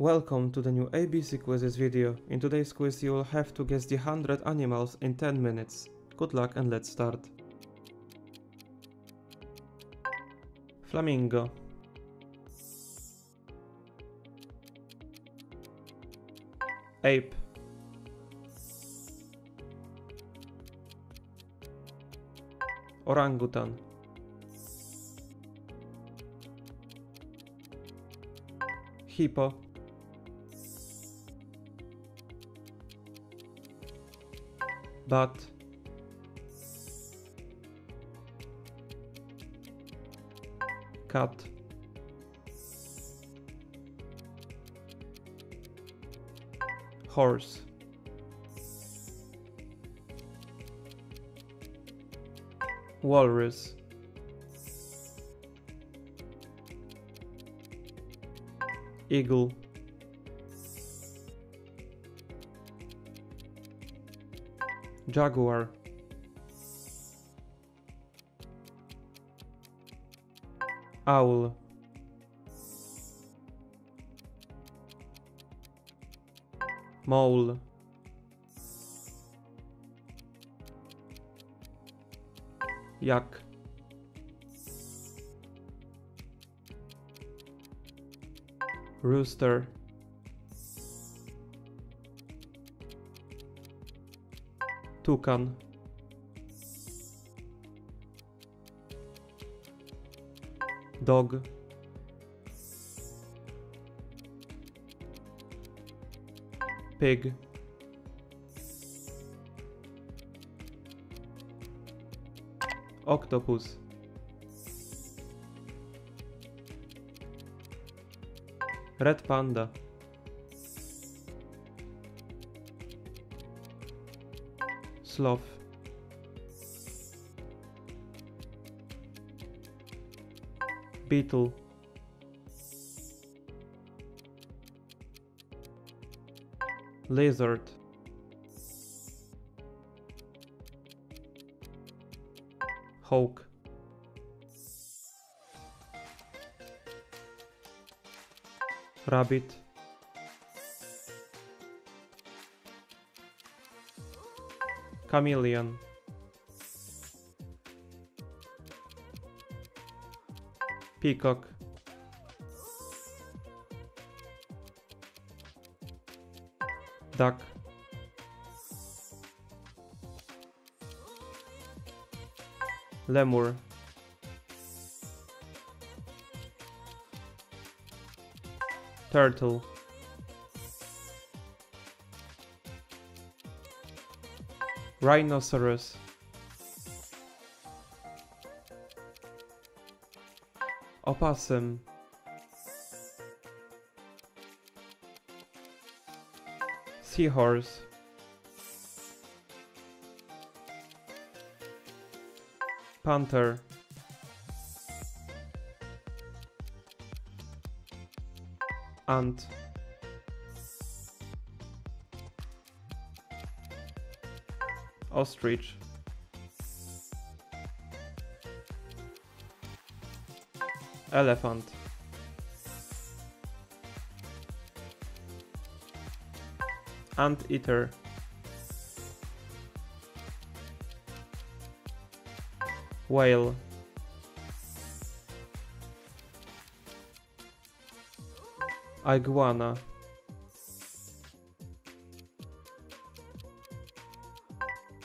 Welcome to the new ABC Quizzes video. In today's quiz you will have to guess the 100 animals in 10 minutes. Good luck and let's start. Flamingo. Ape. Orangutan. Hippo. Bat. Cat. Horse. Walrus. Eagle. Jaguar. Owl. Mole. Yak. Rooster. Toucan. Dog. Pig. Octopus. Red panda. Sloth. Beetle. Lizard. Hawk. Rabbit. Chameleon. Peacock. Duck. Lemur. Turtle. Rhinoceros. Opossum. Seahorse. Panther. Ant. Ostrich. Elephant. Anteater. Whale. Iguana.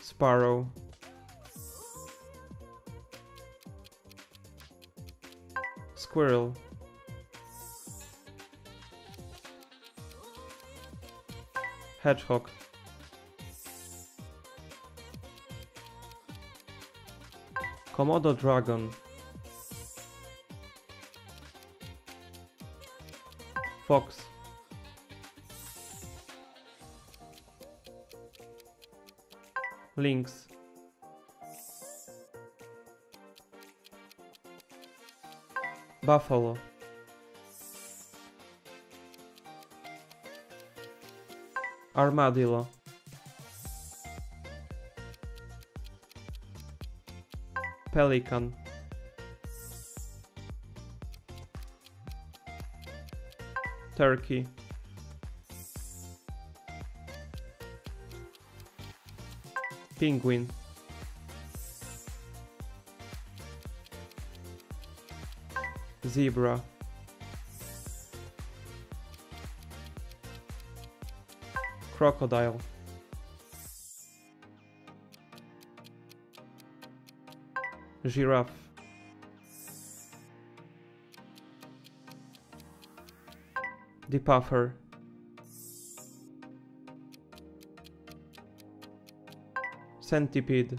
Sparrow. Squirrel. Hedgehog. Komodo dragon. Fox. Lynx. Buffalo. Armadillo. Pelican. Turkey. Penguin. Zebra. Crocodile. Giraffe. The puffer. Centipede.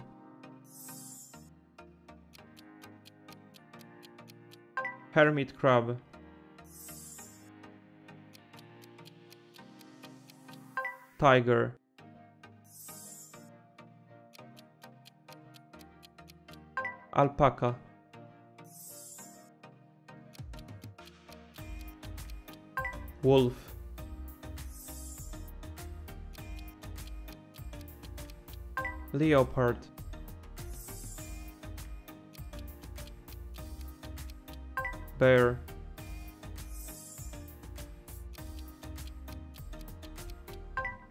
Hermit crab. Tiger. Alpaca. Wolf. Leopard. Bear.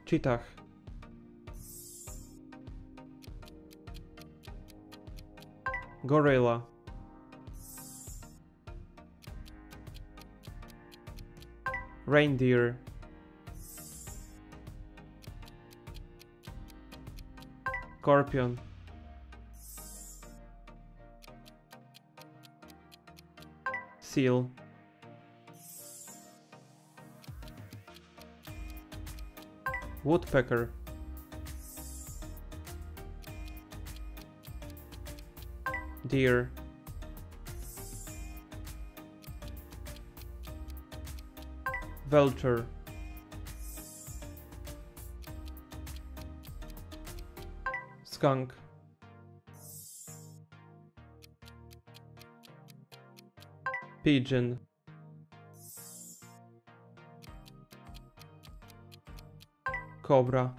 Cheetah. Gorilla. Reindeer. Scorpion. Seal. Woodpecker. Deer. Vulture. Skunk. Pigeon. Cobra.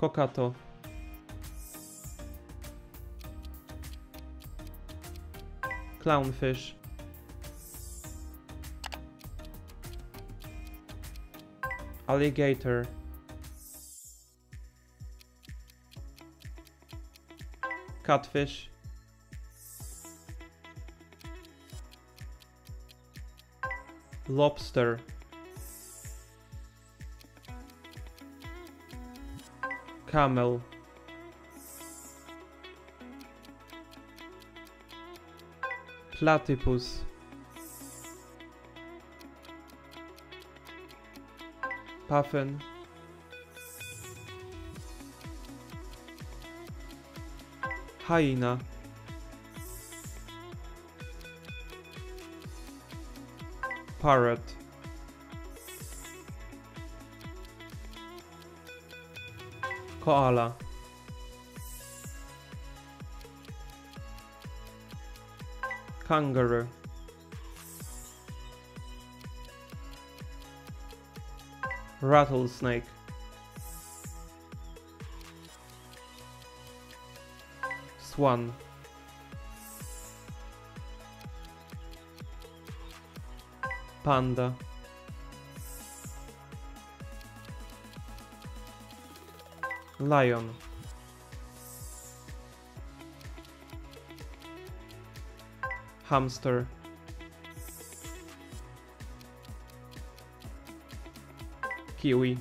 Kokato. Clownfish. Alligator. Catfish. Lobster. Camel. Platypus. Puffin. Hyena. Parrot. Koala. Kangaroo. Rattlesnake. Swan. Panda. Lion. Hamster. Kiwi.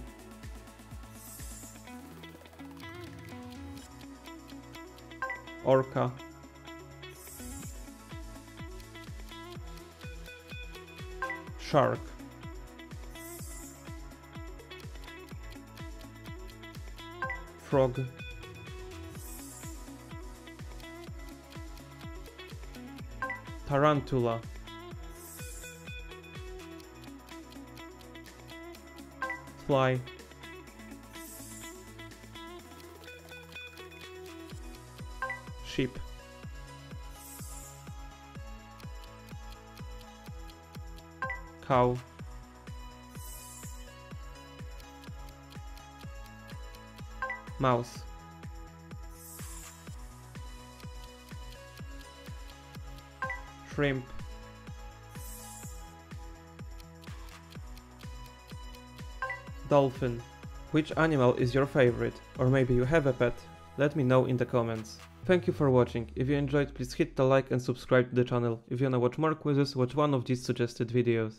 Orca. Shark. Frog. Tarantula. Fly. Sheep. Cow. Mouse. Shrimp. Dolphin. Which animal is your favorite? Or maybe you have a pet? Let me know in the comments. Thank you for watching. If you enjoyed, please hit the like and subscribe to the channel. If you wanna watch more quizzes, watch one of these suggested videos.